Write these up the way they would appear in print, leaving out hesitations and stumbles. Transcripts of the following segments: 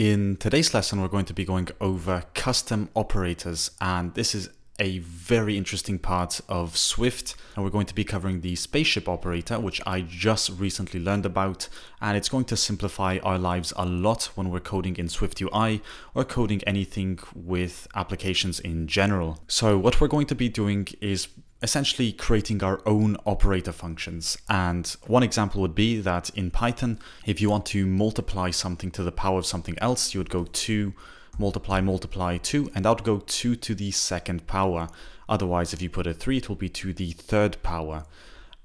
In today's lesson, we're going to be going over custom operators, and this is a very interesting part of Swift. And we're going to be covering the spaceship operator, which I just recently learned about, and it's going to simplify our lives a lot when we're coding in Swift UI or coding anything with applications in general. So what we're going to be doing is essentially creating our own operator functions. And one example would be that in Python, if you want to multiply something to the power of something else, you would go 2, multiply, multiply 2, and that would go 2 to the second power. Otherwise, if you put a 3, it will be to the third power.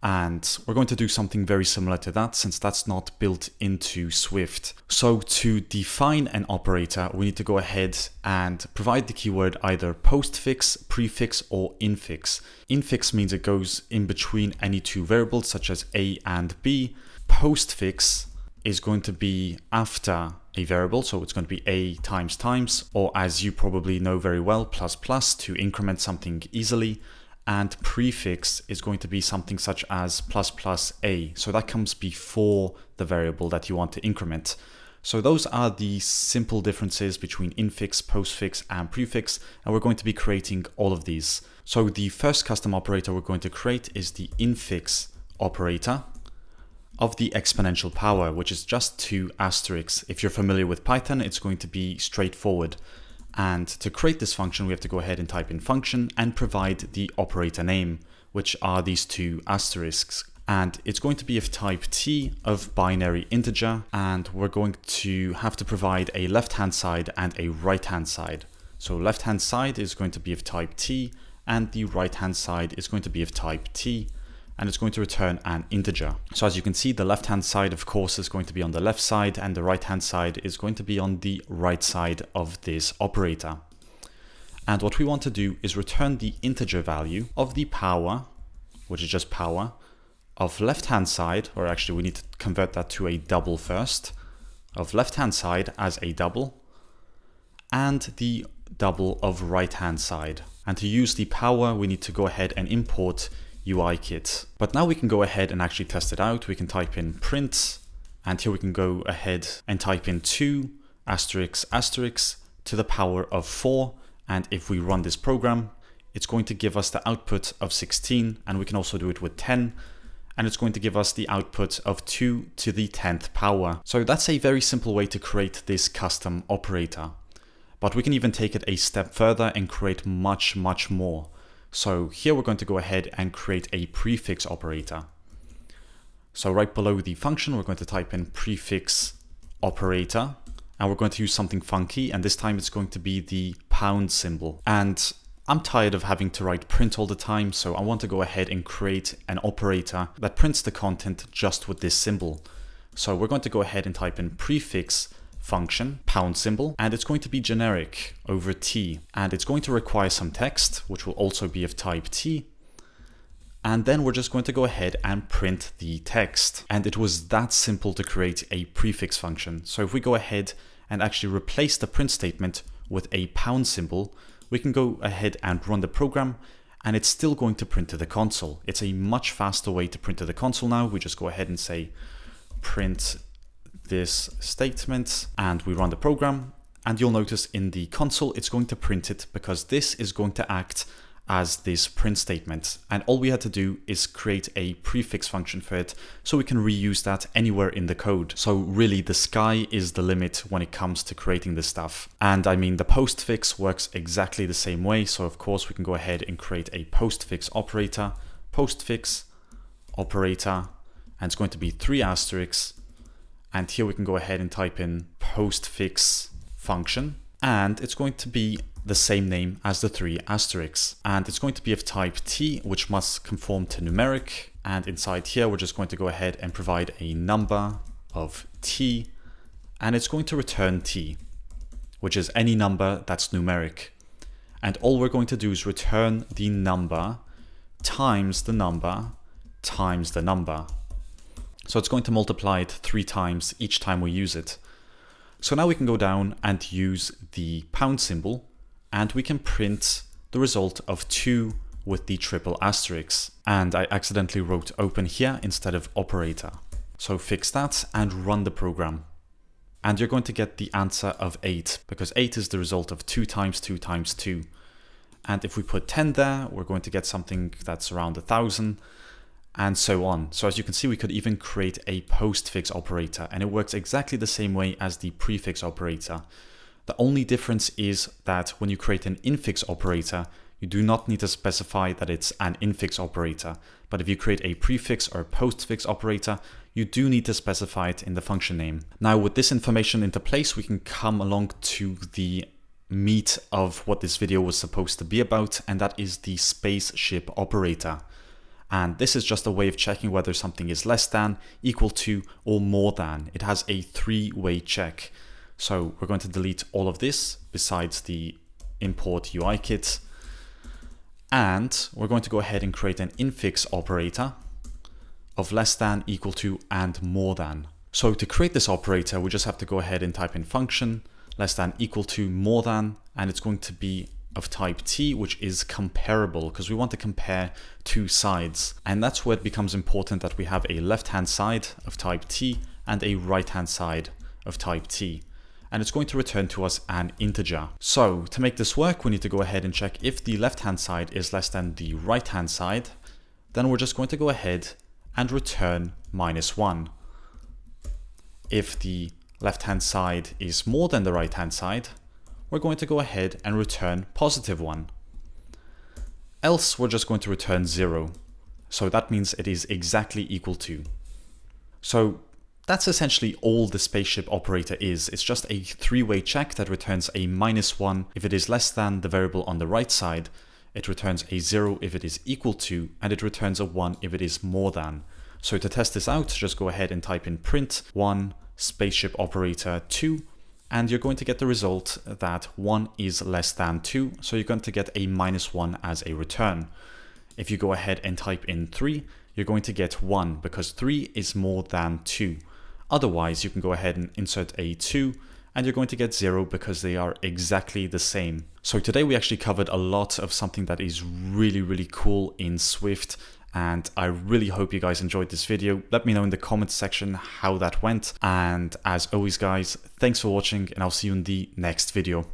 And we're going to do something very similar to that, since that's not built into Swift. So to define an operator, we need to go ahead and provide the keyword either postfix, prefix, or infix. Infix means it goes in between any two variables, such as A and B. Postfix is going to be after a variable, so it's going to be A times, or as you probably know very well, ++ to increment something easily. And prefix is going to be something such as ++ a. So that comes before the variable that you want to increment. So those are the simple differences between infix, postfix, and prefix. And we're going to be creating all of these. So the first custom operator we're going to create is the infix operator of the exponential power, which is just 2*. If you're familiar with Python, it's going to be straightforward. And to create this function, we have to go ahead and type in function and provide the operator name, which are these 2*. And it's going to be of type T of binary integer. And we're going to have to provide a left-hand side and a right-hand side. So left-hand side is going to be of type T, and the right-hand side is going to be of type T, and it's going to return an integer. So as you can see, the left-hand side, of course, is going to be on the left side, and the right-hand side is going to be on the right side of this operator. And what we want to do is return the integer value of the power, which is just power, of left-hand side, or actually we need to convert that to a double first, of left-hand side as a double, and the double of right-hand side. And to use the power, we need to go ahead and import UIKit. But now we can go ahead and actually test it out. We can type in print, and here we can go ahead and type in 2** to the power of 4. And if we run this program, it's going to give us the output of 16, and we can also do it with 10. And it's going to give us the output of 2 to the 10th power. So that's a very simple way to create this custom operator. But we can even take it a step further and create much, much more. So here we're going to go ahead and create a prefix operator. So right below the function, we're going to type in prefix operator, and we're going to use something funky, and this time it's going to be the pound symbol. And I'm tired of having to write print all the time, so I want to go ahead and create an operator that prints the content just with this symbol. So we're going to go ahead and type in prefix function $, and it's going to be generic over T, and it's going to require some text, which will also be of type T. And then we're just going to go ahead and print the text. And it was that simple to create a prefix function. So if we go ahead and actually replace the print statement with a $, we can go ahead and run the program, and it's still going to print to the console. It's a much faster way to print to the console now. We just go ahead and say print this statement, and we run the program, and you'll notice in the console it's going to print it, because this is going to act as this print statement, and all we had to do is create a prefix function for it, so we can reuse that anywhere in the code. So really the sky is the limit when it comes to creating this stuff. And I mean, the postfix works exactly the same way, so of course we can go ahead and create a postfix operator, and it's going to be 3*. And here we can go ahead and type in postfix function, and it's going to be the same name as the 3*. And it's going to be of type T, which must conform to numeric. And inside here, we're just going to go ahead and provide a number of T, and it's going to return T, which is any number that's numeric. And all we're going to do is return the number times the number times the number. So it's going to multiply it 3 times each time we use it. So now we can go down and use the $, and we can print the result of 2 with the $. And I accidentally wrote open here instead of operator. So fix that and run the program. and you're going to get the answer of 8 because 8 is the result of 2 times 2 times 2. And if we put 10 there, we're going to get something that's around 1,000 and so on. So as you can see, we could even create a postfix operator, and it works exactly the same way as the prefix operator. The only difference is that when you create an infix operator, you do not need to specify that it's an infix operator. But if you create a prefix or postfix operator, you do need to specify it in the function name. Now, with this information into place, we can come along to the meat of what this video was supposed to be about, and that is the spaceship operator. And this is just a way of checking whether something is less than, equal to, or more than. It has a 3-way check. So we're going to delete all of this besides the import UIKit, and we're going to go ahead and create an infix operator of less than, equal to, and more than. So to create this operator, we just have to go ahead and type in function less than, equal to, more than, and it's going to be of type T, which is comparable because we want to compare two sides. And that's where it becomes important that we have a left-hand side of type T and a right-hand side of type T. And it's going to return to us an integer. So to make this work, we need to go ahead and check if the left-hand side is less than the right-hand side. Then we're just going to go ahead and return -1. If the left-hand side is more than the right-hand side, we're going to go ahead and return +1. Else, we're just going to return 0. So that means it is exactly equal to. So that's essentially all the spaceship operator is. It's just a 3-way check that returns a -1 if it is less than the variable on the right side. It returns a 0 if it is equal to, and it returns a 1 if it is more than. So to test this out, just go ahead and type in print 1 spaceship operator 2, and you're going to get the result that 1 is less than 2. So you're going to get a -1 as a return. If you go ahead and type in 3, you're going to get 1 because 3 is more than 2. Otherwise, you can go ahead and insert a 2, and you're going to get 0 because they are exactly the same. So today we actually covered a lot of something that is really, really cool in Swift, and I really hope you guys enjoyed this video. Let me know in the comments section how that went. And as always, guys, thanks for watching, and I'll see you in the next video.